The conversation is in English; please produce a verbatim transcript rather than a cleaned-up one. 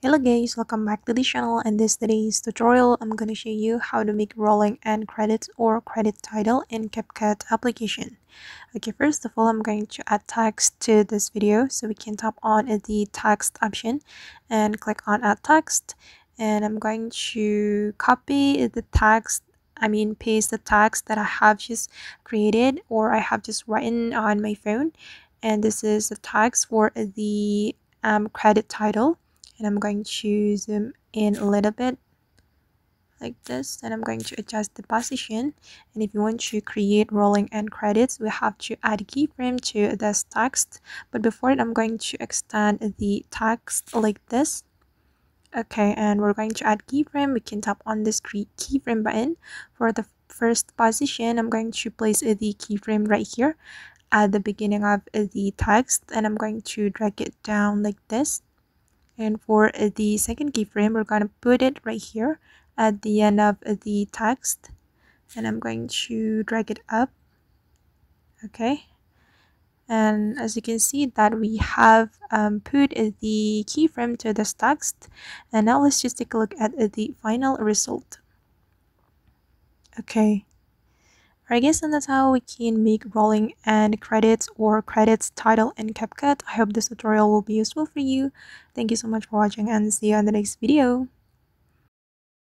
Hello guys, welcome back to the channel, and this today's tutorial I'm gonna show you how to make rolling end credits or credit title in CapCut application. Okay, first of all I'm going to add text to this video, so we can tap on the text option and click on add text, and I'm going to copy the text I mean paste the text that I have just created or I have just written on my phone, and this is the text for the um, credit title. And I'm going to zoom in a little bit like this, and I'm going to adjust the position. And if you want to create rolling end credits, we have to add keyframe to this text, but before it I'm going to extend the text like this. Okay, and we're going to add keyframe. We can tap on this keyframe button. For the first position I'm going to place the keyframe right here at the beginning of the text, and I'm going to drag it down like this. And for the second keyframe, we're going to put it right here at the end of the text, and I'm going to drag it up. Okay, and as you can see that we have um, put the keyframe to this text, and now let's just take a look at the final result. Okay, I guess, and that's how we can make rolling end credits or credits title in CapCut. I hope this tutorial will be useful for you. Thank you so much for watching, and see you on the next video.